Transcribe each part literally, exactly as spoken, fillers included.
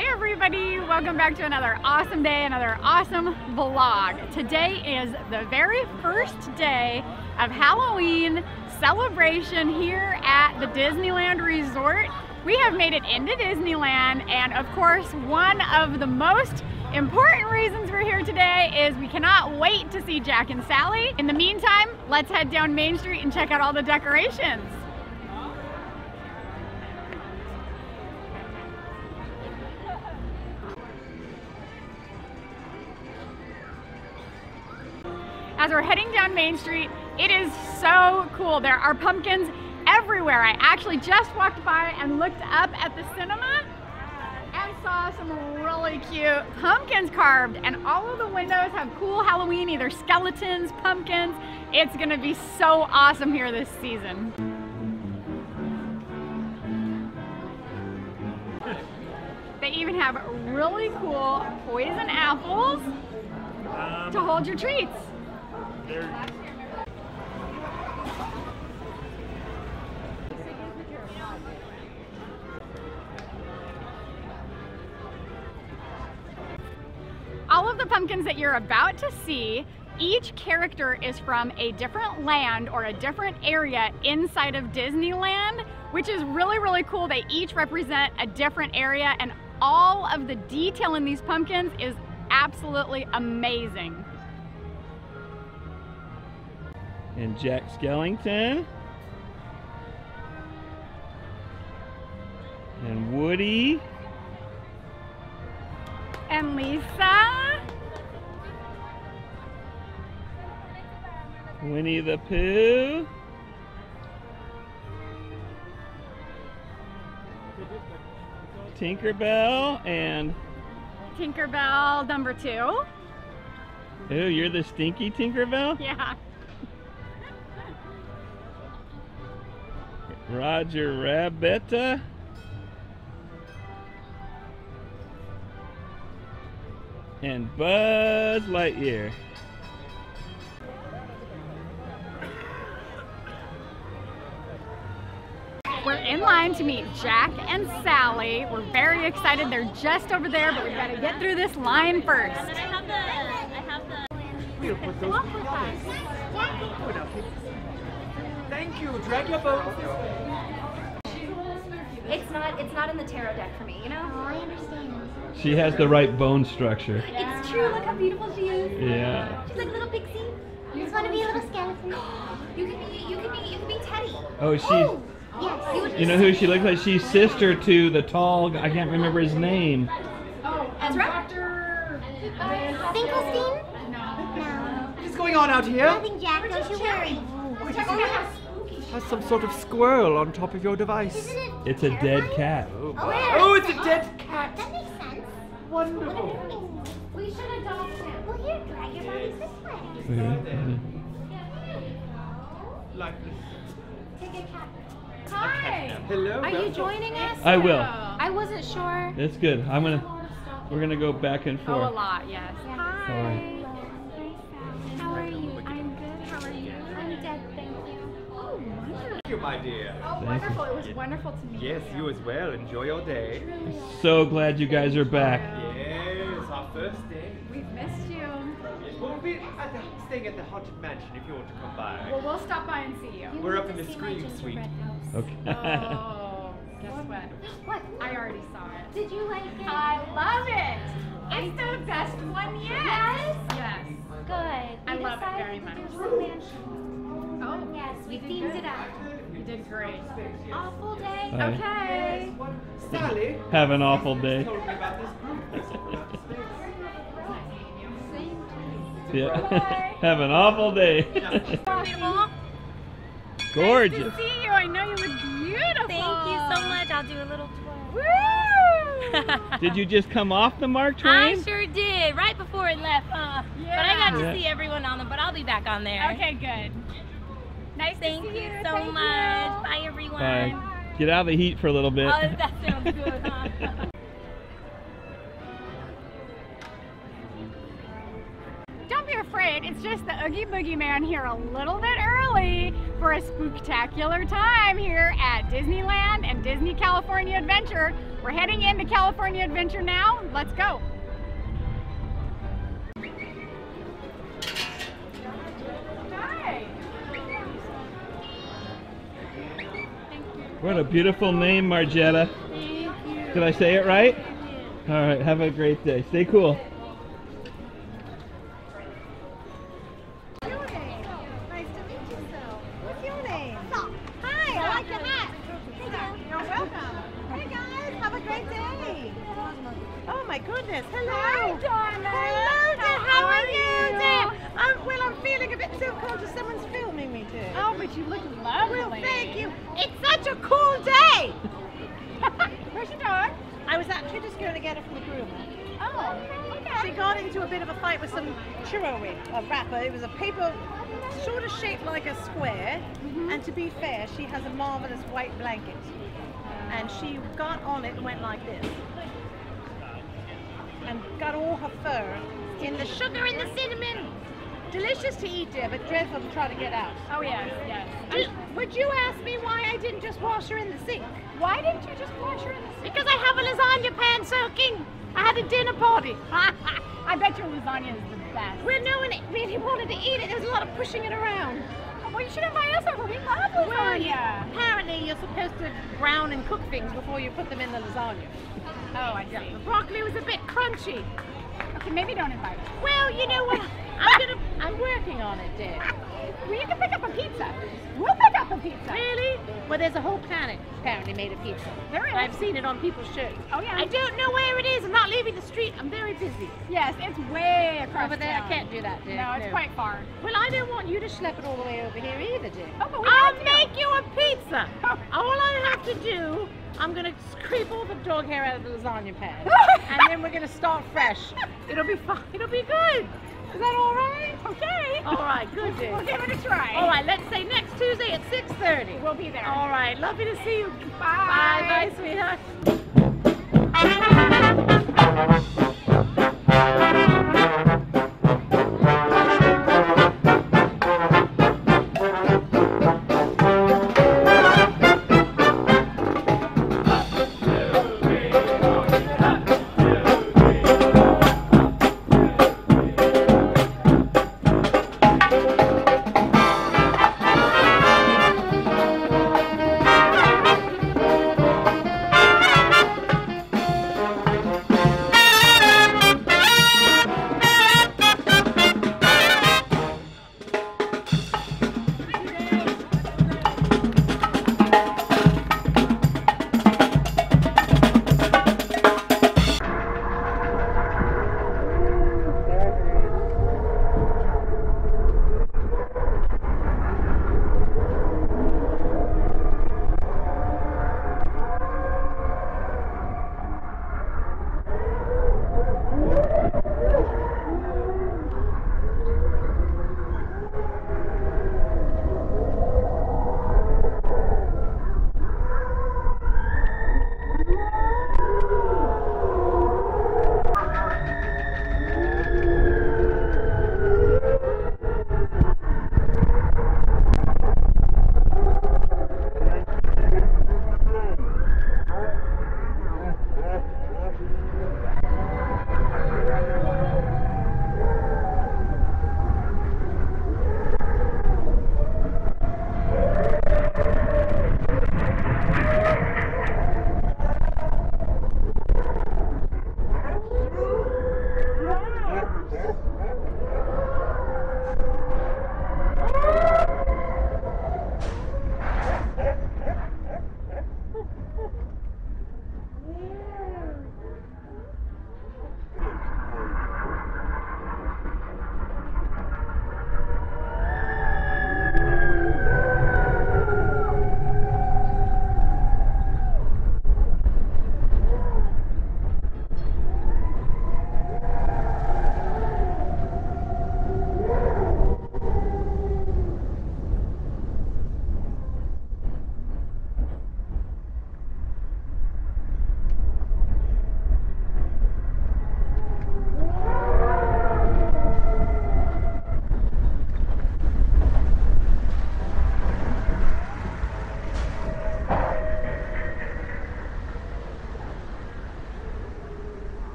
Hi everybody, welcome back to another awesome day, another awesome vlog. Today is the very first day of Halloween celebration here at the Disneyland Resort. We have made it into Disneyland, and of course one of the most important reasons we're here today is we cannot wait to see Jack and Sally. In the meantime, let's head down Main Street and check out all the decorations. As we're heading down Main Street, it is so cool. There are pumpkins everywhere. I actually just walked by and looked up at the cinema and saw some really cute pumpkins carved, and all of the windows have cool Halloween, either skeletons, pumpkins. It's gonna be so awesome here this season. They even have really cool poison apples um, to hold your treats. There. All of the pumpkins that you're about to see, each character is from a different land or a different area inside of Disneyland, which is really, really cool. They each represent a different area, and all of the detail in these pumpkins is absolutely amazing. And Jack Skellington. And Woody. And Lisa. Winnie the Pooh. Tinkerbell and... Tinkerbell number two. Ooh, you're the stinky Tinkerbell? Yeah. Roger Rabbit. And Buzz Lightyear. We're in line to meet Jack and Sally. We're very excited. They're just over there, but we've got to get through this line first. I have the, I have the... Thank you. Drag your boat. It's not. It's not in the tarot deck for me. You know. Oh, I understand. She has the right bone structure. Yeah. It's true. Look how beautiful she is. Yeah. She's like a little pixie. You just want to be a little skeleton. You can be. You can be. You can be Teddy. Oh, she's. Oh, yes. You know who she looks like? She's sister to the tall. I can't remember his name. Oh, that's right. Doctor Finkelstein. No. What's going on out here? Nothing, Jack. Don't you worry. Has some sort of squirrel on top of your device. It it's a dead cat. Oh, oh, it's a dead cat. That makes sense. Wonderful. We should adopt him. Well, here, drag your body this way. Mm-hmm. Like this. Take a cat. Hi. Hello. Are you joining us? I will. I wasn't sure. That's good. I'm gonna. We're gonna go back and forth. Oh, a lot. Yes. Yeah. Hi. Sorry. My dear. Oh, wonderful. It was wonderful to meet you. Yes, you as well. Enjoy your day. So glad you guys are back. Yes, our first day. We've missed you. We'll be at the, staying at the Haunted Mansion if you want to come by. Well, we'll stop by and see you. We're up in the Scream Suite. Okay. Oh, guess what? What? I already saw it. Did you like it? I love it. It's the best one yet. Yes? Yes. Good. I love it very much. Oh, yes. We themed it up. Did great. Awful day. Hi. Okay. Sally. Have an awful day. Yeah. Have an awful day. Gorgeous. Nice to see you. I know you look beautiful. Thank you so much. I'll do a little twirl. Woo! Did you just come off the Mark train? I sure did. Right before it left. Uh, yeah. But I got to yeah. see everyone on them. But I'll be back on there. Okay. Good. Nice Thank to see you, you so Thank much. You. Bye, everyone. Bye. Bye. Get out of the heat for a little bit. Oh, that sounds good, huh? Don't be afraid. It's just the Oogie Boogie Man here a little bit early for a spooktacular time here at Disneyland and Disney California Adventure. We're heading into California Adventure now. Let's go. Hi. Thank you. What a beautiful name, Margetta. Thank you. Did I say it right? All right, have a great day. Stay cool. She got on it and went like this and got all her fur in the sugar and the cinnamon. Delicious to eat, dear, but dreadful to try to get out. Oh yes, yes. And would you ask me why I didn't just wash her in the sink? Why didn't you just wash her in the sink? Because I have a lasagna pan soaking. I had a dinner party. I bet your lasagna is the best. Well, no one really wanted to eat it. There was a lot of pushing it around. Well, you should invite us over. We love lasagna. Well, yeah. Apparently, you're supposed to brown and cook things before you put them in the lasagna. Oh, I see. The broccoli was a bit crunchy. Okay, maybe don't invite us. Well, you know what? I'm gonna. I'm working on it, dear. Well, you can pick up a pizza. We'll pick up a pizza. Really? Well, there's a whole planet apparently made of pizza. There is. I've seen it on people's shirts. Oh yeah. I don't know where it is. I'm not leaving the street. I'm very busy. Yes, it's way across over there. I can't do that, dear. No, it's no. quite far. Well, I don't want you to schlep it all the way over here either, dear. Oh, but we I'll have to make go. you a pizza. Oh. All I have to do, I'm gonna scrape all the dog hair out of the lasagna pan, and then we're gonna start fresh. It'll be fun. It'll be good. Is that all right? Okay. All right, good. Dude. We'll give it a try. All right, let's say next Tuesday at six thirty. We'll be there. All right, lovely to see you. Bye. Bye, bye, sweetheart.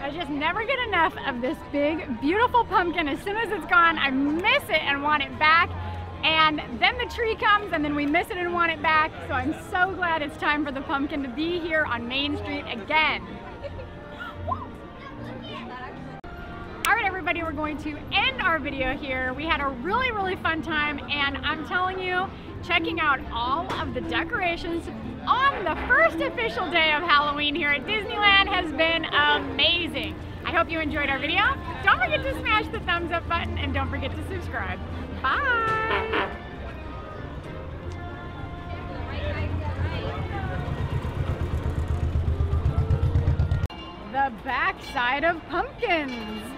I just never get enough of this big, beautiful pumpkin. As soon as it's gone, I miss it and want it back. And then the tree comes and then we miss it and want it back. So I'm so glad it's time for the pumpkin to be here on Main Street again. Alright everybody, we're going to end our video here. We had a really, really fun time, and I'm telling you, checking out all of the decorations on the first official day of Halloween here at Disneyland has been amazing. I hope you enjoyed our video. Don't forget to smash the thumbs up button and don't forget to subscribe. Bye! The backside of pumpkins.